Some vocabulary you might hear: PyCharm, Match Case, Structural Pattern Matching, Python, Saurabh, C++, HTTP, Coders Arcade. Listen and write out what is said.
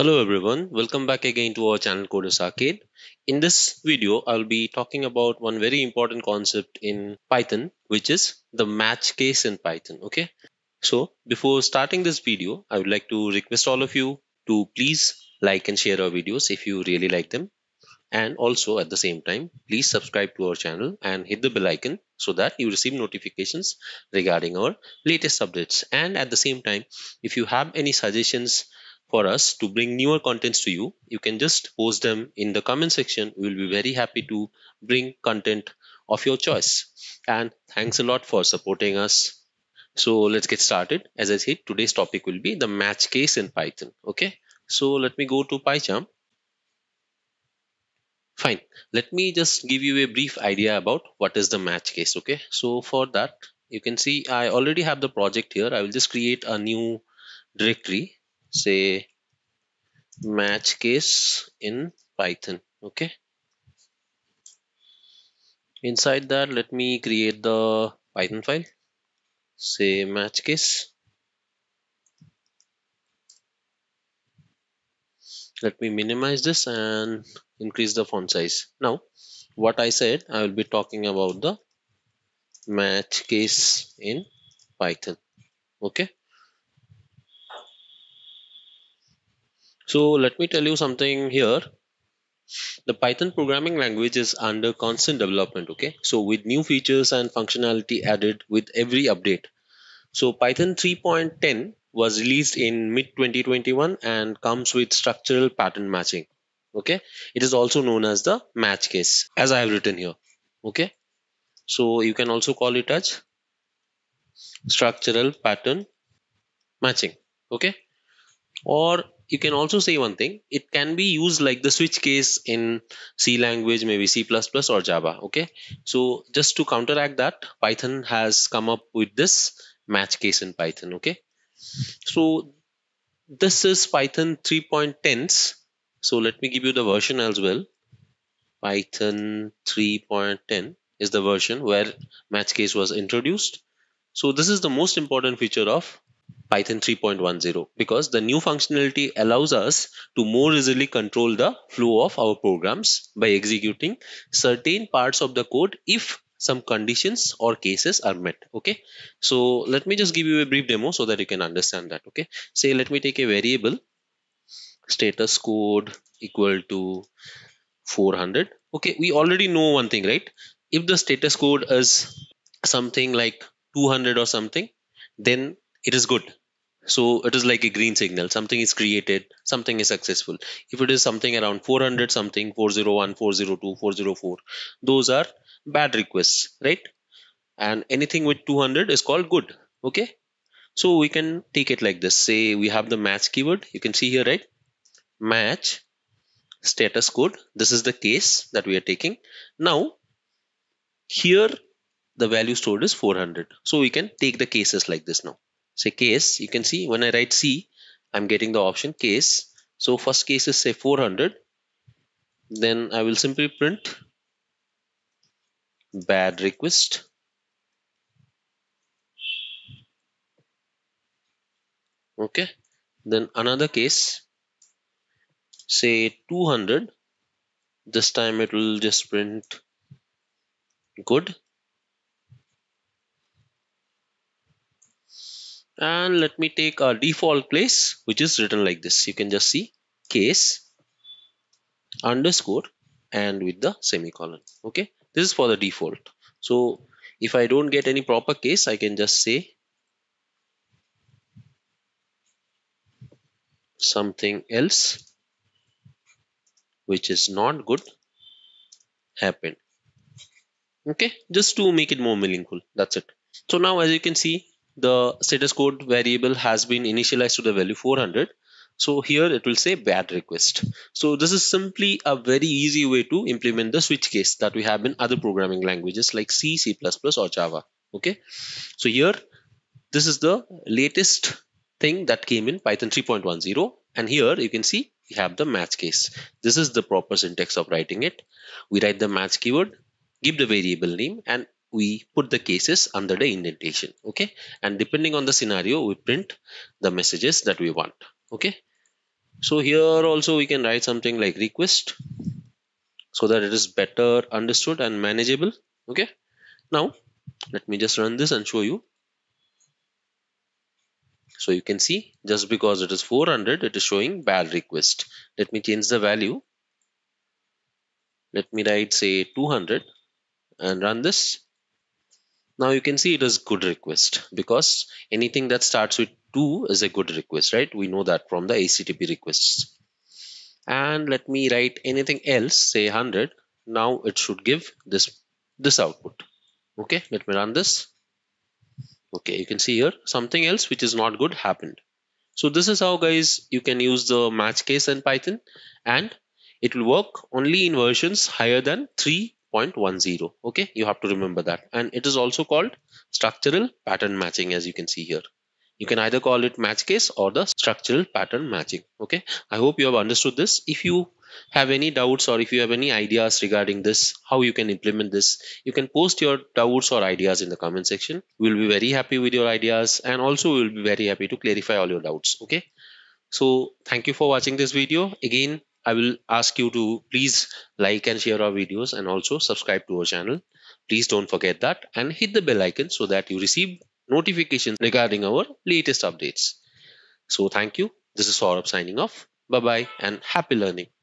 Hello everyone, welcome back again to our channel Coders Arcade. In this video, I'll be talking about one very important concept in Python, which is the match case in Python. Okay, so before starting this video, I would like to request all of you to please like and share our videos if you really like them. And also at the same time, please subscribe to our channel and hit the bell icon so that you receive notifications regarding our latest updates. And at the same time, if you have any suggestions for us to bring newer contents to you, you can just post them in the comment section. We will be very happy to bring content of your choice. And thanks a lot for supporting us. So let's get started. As I said, today's topic will be the match case in Python. Okay, so let me go to PyCharm. Fine. Let me just give you a brief idea about what is the match case. Okay, so for that, you can see I already have the project here. I will just create a new directory. Say match case in Python. Okay, inside that let me create the Python file, say match case. Let me minimize this and increase the font size. Now what I said, I will be talking about the match case in Python. Okay, so let me tell you something here. The Python programming language is under constant development. Okay, so with new features and functionality added with every update. So Python 3.10 was released in mid-2021 and comes with structural pattern matching. Okay, it is also known as the match case, as I have written here. Okay, so you can also call it as structural pattern matching. Okay, or you can also say one thing, it can be used like the switch case in C language, maybe C++ or Java. Okay, so just to counteract that, Python has come up with this match case in Python. Okay, so this is Python 3.10. So let me give you the version as well. Python 3.10 is the version where match case was introduced. So this is the most important feature of Python 3.10 because the new functionality allows us to more easily control the flow of our programs by executing certain parts of the code if some conditions or cases are met. Okay, so let me just give you a brief demo so that you can understand that. Okay, say let me take a variable status code equal to 400. Okay, we already know one thing, right? If the status code is something like 200 or something, then it is good. So it is like a green signal. Something is created, something is successful. If it is something around 400 something, 401, 402, 404, those are bad requests, right? And anything with 200 is called good. Okay, so we can take it like this. Say we have the match keyword. You can see here, right? Match status code. This is the case that we are taking. Now here the value stored is 400. So we can take the cases like this now. Say case, you can see when I write C, I'm getting the option case. So first case is say 400. Then I will simply print bad request. Okay. Then another case, say 200. This time it will just print good. And let me take a default place, which is written like this. You can just see case underscore and with the semicolon. Okay, this is for the default. So if I don't get any proper case, I can just say something else, which is not good, happened. Okay, just to make it more meaningful. That's it. So now, as you can see, the status code variable has been initialized to the value 400. So here it will say bad request. So this is simply a very easy way to implement the switch case that we have in other programming languages like C, C++ or Java. Okay, so here this is the latest thing that came in Python 3.10, and here you can see we have the match case. This is the proper syntax of writing it. We write the match keyword, give the variable name, and we put the cases under the indentation. Okay, and depending on the scenario, we print the messages that we want. Okay, So here also we can write something like request so that it is better understood and manageable. Okay, now let me just run this and show you. So you can see just because it is 400, it is showing val request. Let me change the value. Let me write say 200 and run this. Now you can see it is good request because anything that starts with 2 is a good request, right? We know that from the HTTP requests. And let me write anything else, say 100. Now it should give this output. Okay, let me run this. Okay, you can see here something else which is not good happened. So this is how, guys, you can use the match case in Python, and it will work only in versions higher than 3.10. Okay, you have to remember that. And it is also called structural pattern matching, as you can see here. You can either call it match case or the structural pattern matching. Okay, I hope you have understood this. If you have any doubts or if you have any ideas regarding this, how you can implement this, you can post your doubts or ideas in the comment section. We'll be very happy with your ideas, and also we'll be very happy to clarify all your doubts. Okay, so thank you for watching this video. Again, I will ask you to please like and share our videos, and also subscribe to our channel. Please don't forget that, and hit the bell icon so that you receive notifications regarding our latest updates. So thank you. This is Saurabh signing off. Bye bye and happy learning.